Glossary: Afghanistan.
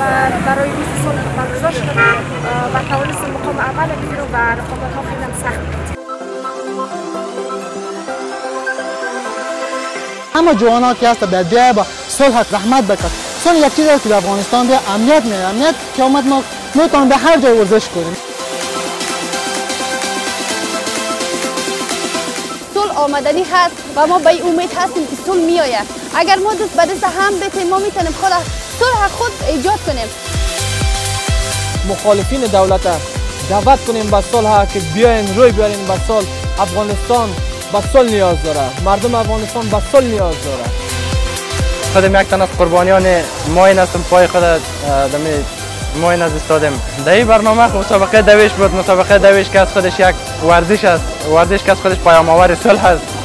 و برای روز صلح برگزار شد و توانست مقام اول بگیره و رقابت ها خیلی سخت بود. همه جوان ها که هست به بیای با صلح زحمت بکشد. صلح یک چیزی که در افغانستان به امنیت میده. امنیت که آمد ما میتونیم به هر جای ورزش کنیم. آمدنی هست و ما به امید هستیم که صلح می آید. اگر ما دست به دست هم بدیم ما میتونیم صلح خود ایجاد کنیم. مخالفین دولت دعوت کنیم به صلح که بیاین روی بیارین به صلح. افغانستان به صلح نیاز داره. مردم افغانستان به صلح نیاز داره. خودم یک تن از قربانیان ماین هستم، پای خود دمی ماین استادم. در این برنامه مسابقه دویش بود، مسابقه دویش که از خودش یک ورزش است، ورزش که از خودش پیام آور صلح است.